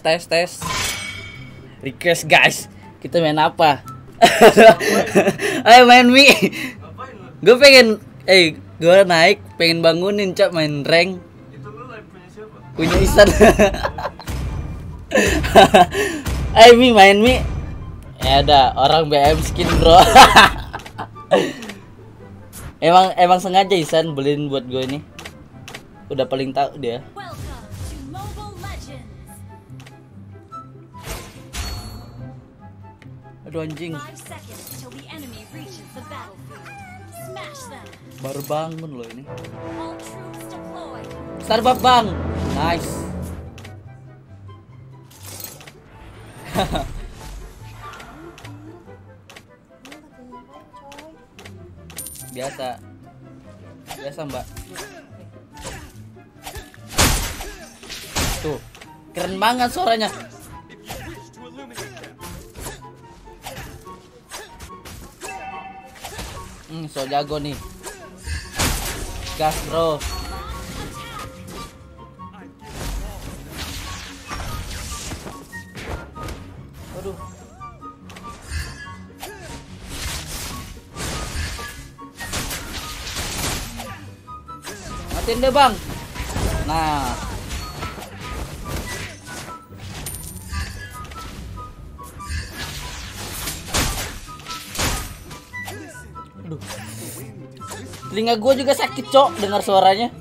tes. Request guys, kita main apa? Ayo main Mi. Gue pengen, gue naik, pengen bangunin Cap main rank. Itu lu live punya siapa? Punya Isan. Ayo Mi, main Mi. Ya ada orang BM skin bro. Emang sengaja Isan beliin buat gue ini. Udah paling tahu dia. Aduh anjing. Baru bangun loh ini. Starbuck bang. Nice. Biasa mbak. Tuh keren banget suaranya. So jago nih. Gas bro. Aduh. Matiin deh bang. Nah. Aduh. Telinga gue juga sakit cok dengar suaranya.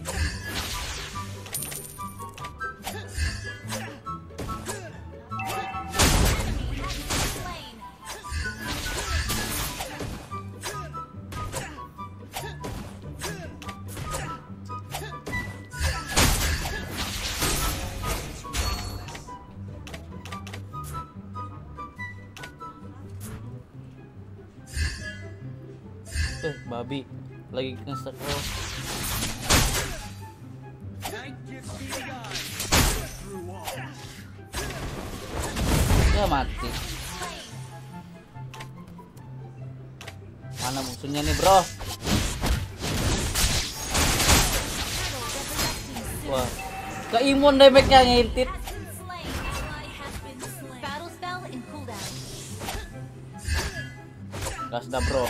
Babi lagi nge-stack. Ya mati. Mana musuhnya nih bro? Wah, keimun damage-nya ngintit. Gas dah bro.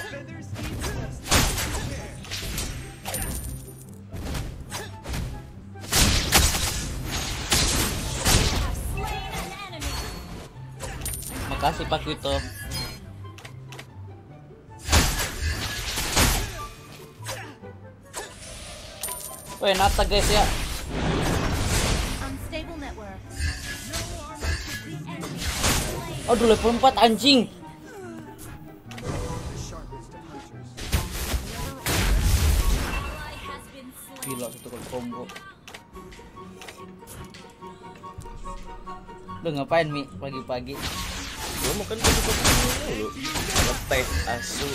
Kasih Pak Kuto. Woi, nata guys ya. Aduh, level 4 anjing. Gila itu combo. Udah ngapain Mi pagi-pagi? Gue makan kopi-kopi dulu. Ngeteh asu.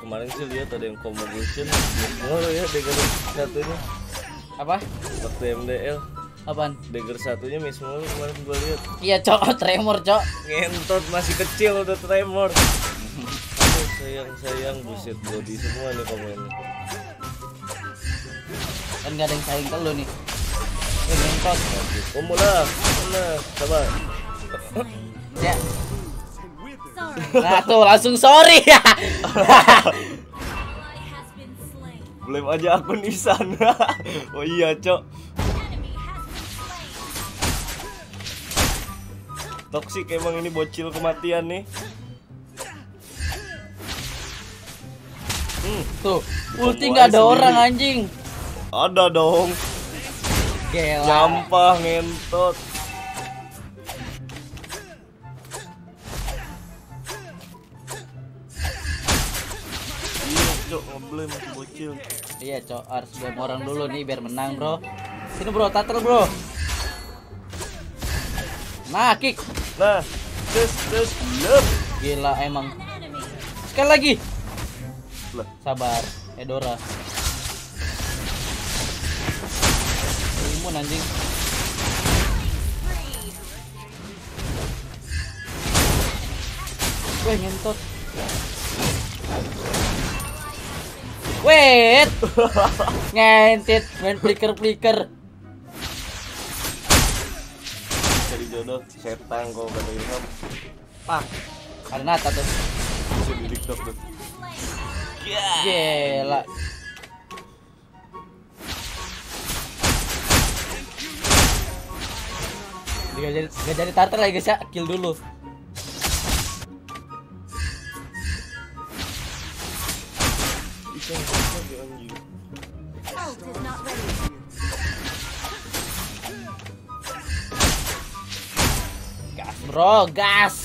Kemarin sih lihat ada yang combination. Gimana ya dagger satunya? Apa? Waktu MDL. Apaan? Dagger satunya miss mulu kemarin gue lihat. Iya cok, tremor cok. Ngentot masih kecil udah tremor. Aduh sayang buset body semua nih komennya. Kan gak ada yang saing kalau nih. Mentok. Pemula. Sabar. Ya. Nah, tuh langsung sorry ya. Belum aja akun Isan. Oh iya, cok. Toksik emang ini bocil kematian nih. Tuh, ulti enggak ada orang anjing. Ada dong. Gila. Nyampah ngentot. Iya cok, ngeblame bocil. Iya cok, harus blame orang dulu nih biar menang bro. Sini bro, tater bro. Nah, kick. Nah, terus lep. Gila emang. Sekali lagi. Sabar, Edora. Anjing. Gue ngentot. Wait. Ngentit, main flicker-flicker. Jadi jodoh setan kok kata Ilham. Pak, karena tuh. Bisa di TikTok tuh. Gila. Gak jadi tartar lagi guys ya, kill dulu. Gas bro, gas.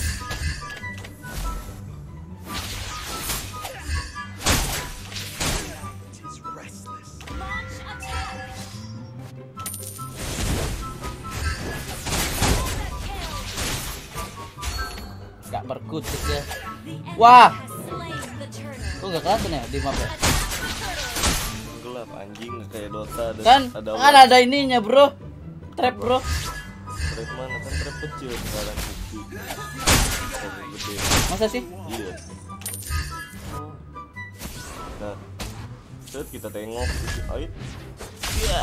Gak berkutik ya. Wah, kok gak kelihatan ya di map ya? Gelap anjing kayak Dota ada, kan ada ininya bro, trap bro. Trap mana kan trap kecil sekarang gede. Masa sih? Iya. Nah, set kita tengok. Ayo. Ya.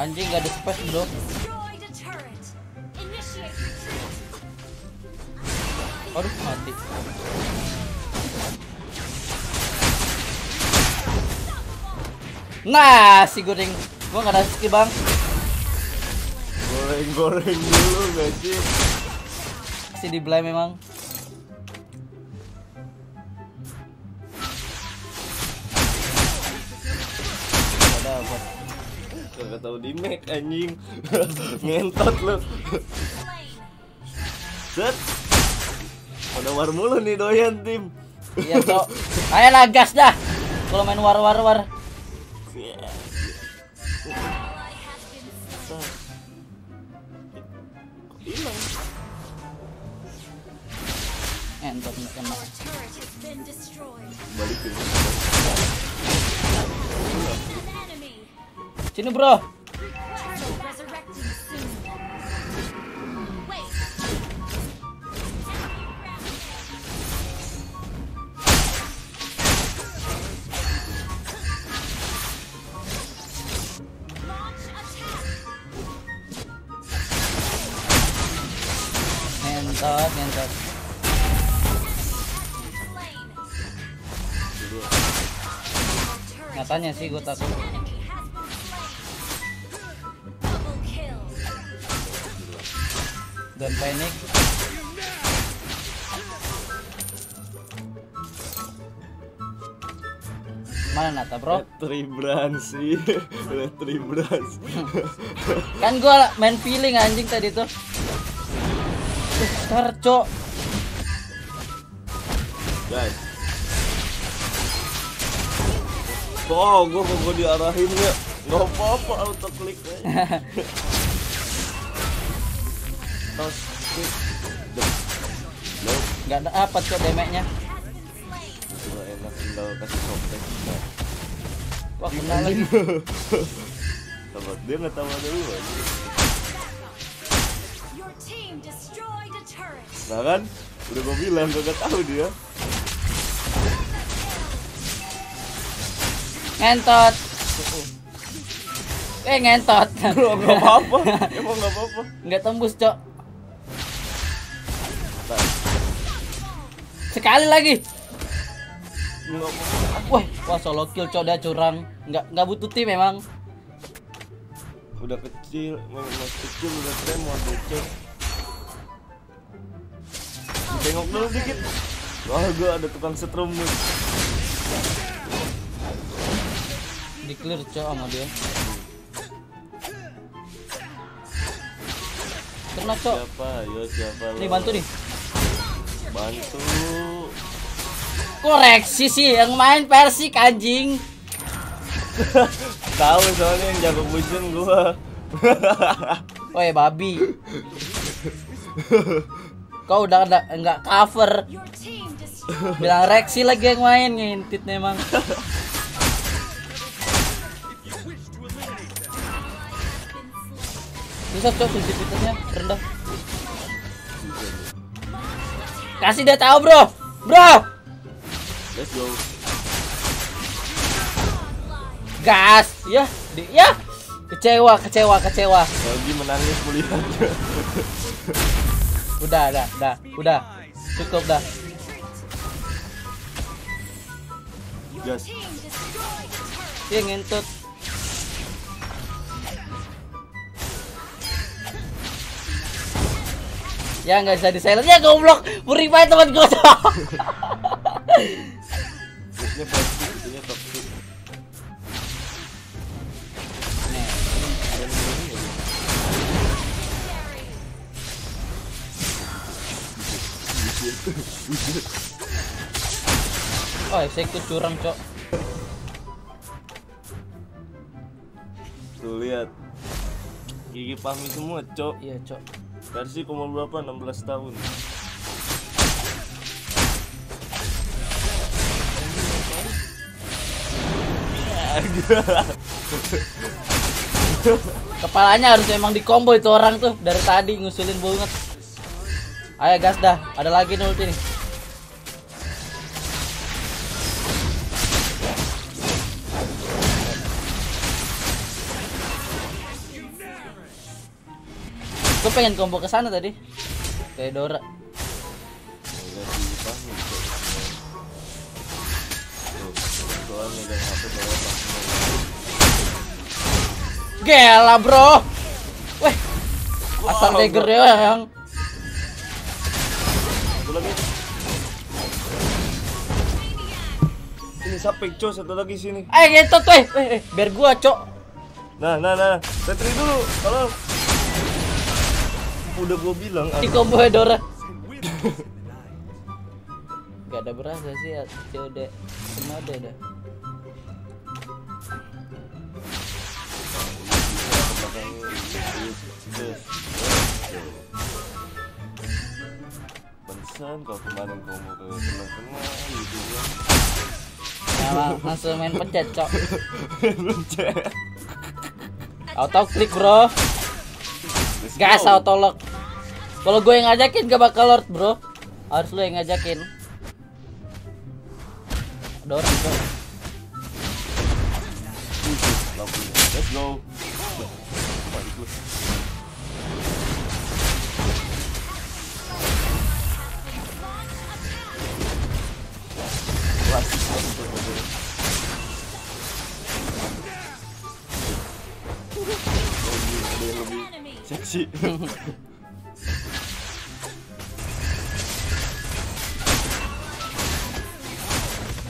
Anjing gak ada space bro. Aduh mati. Nah, si goreng. Gua enggak ada skill, Bang. Goreng-goreng dulu, guys. Si dibelai memang. Ada apa? Enggak tahu di make anjing. Ngentot lu. Set. Udah war mulu nih doyan tim. Iya, Cok. Ayolah gas dah. Kalau main war. Entot nih kena. Balikin. Sini, bro. Entot. Nyatanya sih gue takut. Don't panic. Mana Nata bro? Letri brans. Kan gue main feeling anjing tadi tuh. Tercok guys. Oh, gue diarahin ya. Gak apa-apa auto klik. Gak ada apa tuh damage-nya. Gua enak tinggal kasih sobek. Wah, kena lagi. Dia gak tamat dulu aja. Nah kan, udah gue bilang gak tahu dia. Ngentot. Ngentot. Gak apa-apa. Emang gak apa-apa. Gak tembus, Cok. Sekali lagi. Wah, solo kill, Cok. Dia curang. Gak butuh tim memang. Udah kecil. Mas kecil udah tremor, Cok. Tengok dulu dikit. Wah, gua ada tukang setrum nih. Di clear Cok sama dia. Kena Cok. Siapa? Nih bantu nih. Bantu. Koreksi sih yang main Persik anjing. Tahu soalnya yang jago bucin gua. Woi, babi. Kau udah nggak cover, bilang Rexy lagi yang main ngintip memang. Bisa Cok sensitivitasnya rendah. Kasih dia tahu bro. Let's go. Gas, ya, ya. Kecewa. Lagi menangis melihatnya. Udah. Cukup dah. Gas. Dia ngentut. Ya nggak bisa di silent ya, goblok. Purify teman gue. Oh, saya ikut curang, cok. Tuh lihat. Gigi pahmi semua, cok. Iya, cok. Versi umur berapa? 16 tahun. Kepalanya harus emang dikombo itu orang tuh, dari tadi ngusulin banget. Ayo gas dah, ada lagi nih ulti nih. Gue pengen combo ke sana tadi. Kayak Dora. Gila, bro. Weh. Asal dagger ya, yang. Ini sapek, cok, satu lagi sini. Eh, ngetot, weh. Biar gua, cok. Nah. Retri dulu. Tolong. Udah gue bilang di combo Hedora. Gak ada berasa sih ya, COD semua ada dah. Bensan kau kemarin kau mau ke teman-teman gitu ya. Langsung main pencet, cok. Auto klik, bro. Gas, auto lock. Kalau gue yang ngajakin gak bakal lord, bro. Harus lo yang ngajakin. Ada orang, bro. Let's go. Seksi.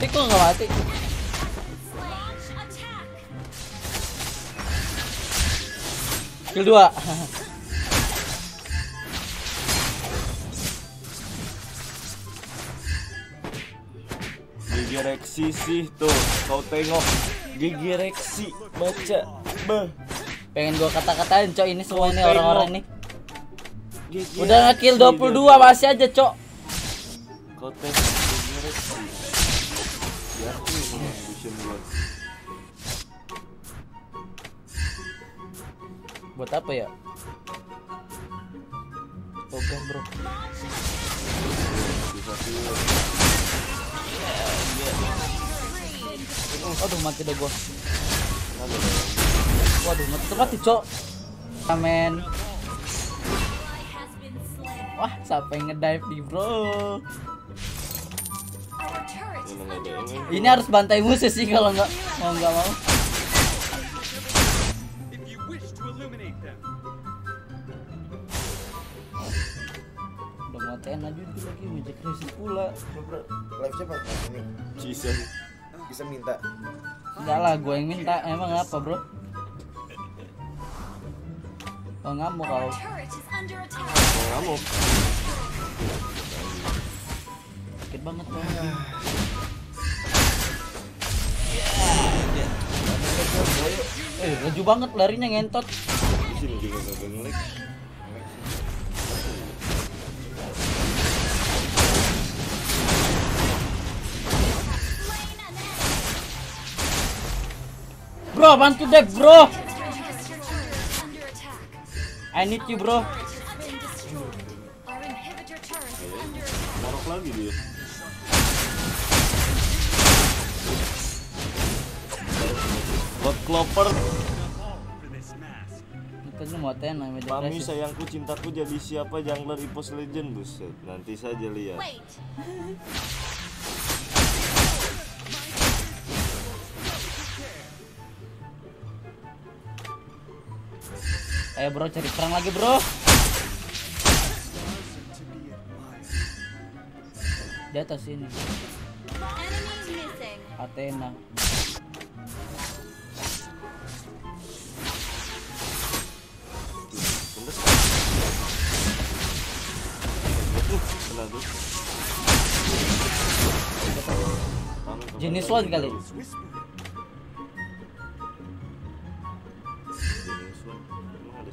Tapi kok gak mati? Kill 2. Gigi Rexy sih tuh, kau tengok Gigi Rexy, baca bah. Pengen gua kata-katain, cok, ini semua ini orang-orang nih. Gigi udah nge-kill 22 masih aja, cok. Kau tengok Gigi Rexy. Ya, buat apa ya? Oke, bro. Aduh, mati deh gua. Waduh, mati cok. Amen. Wah, siapa yang ngedive nih, bro? Ini harus bantai musuh sih kalau nggak mau. Udah mau TN aja tuh lagi, Magic Crisis pula. Live siapa ini? Jason. Bisa minta? Enggak lah, gue yang minta. Emang apa, bro? Oh, ngamuk kau. Oh, ngamuk. Sakit banget bro. Laju banget larinya, ngentot. Bro, bantu deh, bro. I need you, bro. Marok lagi dia. buat Clover. Mami sayangku cintaku jadi siapa jungler EVOS Legend, buset. Nanti saja lihat. Ayo bro, cari perang lagi bro. Di atas sini Athena. Jenis one kali.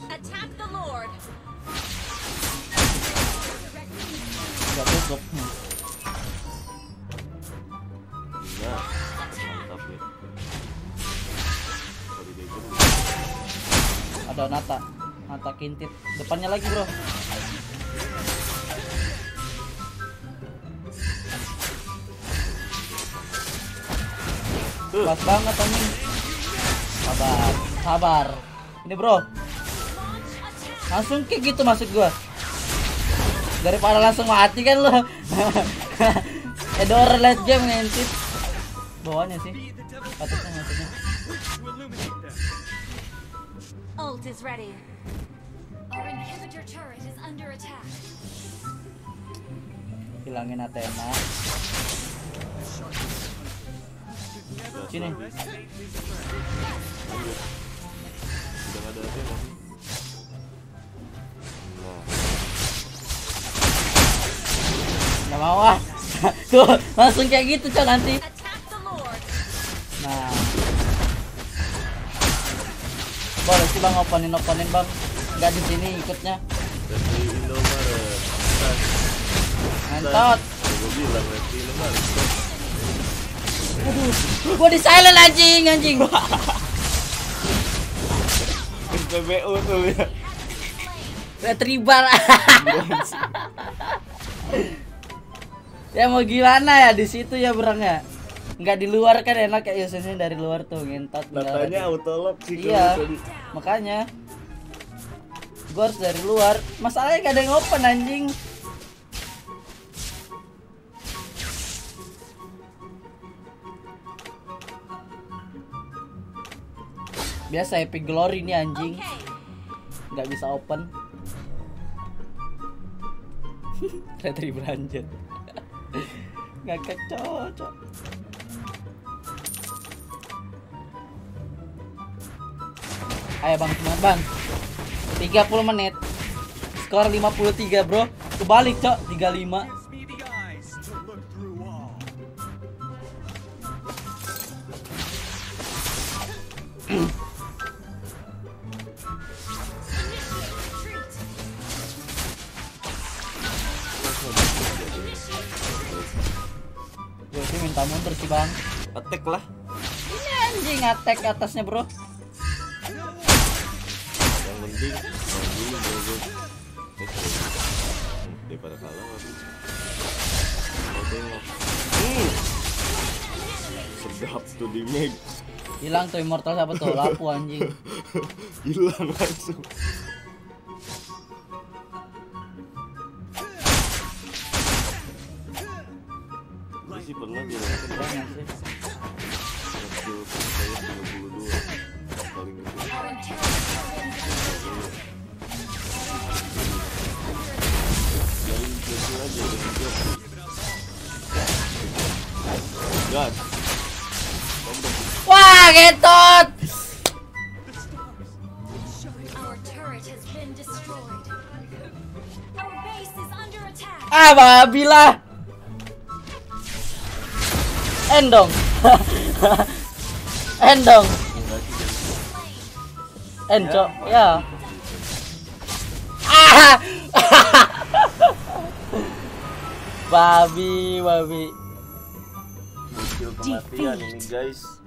Attack the Lord. Ada Nata, Nata kintip. Depannya lagi bro. Pas banget anjing. Sabar, sabar. Ini bro. Langsung kayak gitu maksud gua. Daripada langsung mati kan lo. Edor late game ngintip. Bawahnya sih. Atasnya maksudnya. Ult is ready. Our inhibitor turret is under attack. Hilangin Athena. Sini. Sudah ada Athena. Nggak mau ah. Tuh, langsung kayak gitu coy nanti. Nah. Boleh sih bang, oponin bang. Enggak di sini ikutnya. Entot. Aduh, gua di silent anjing. PBU tuh ya. Retribal. Ya mau gimana ya di situ ya berang ya. Nggak di luar kan enak kayak Yosesnya dari luar tuh ngentot. Makanya autolock sih. Iya makanya gue harus dari luar. Masalahnya gak ada yang open anjing. Biasa epic glory nih anjing. Nggak bisa open. Retri beranjat. Nggak kecocok. Ayo bang, semangat bang. 30 menit. Skor 53 bro. Kebalik cok, 35. Gue sih minta mundur sih bang. Attack lah. Anjing attack atasnya bro. Sedap tuh di mag. Hilang tuh immortal siapa tuh? Lapu anjing. Hilang langsung. Masih pernah dia God. Wah, getot. Ah, babilah. Endong. Endong. Encok, ya. Ah. Babi. Kematian ini guys.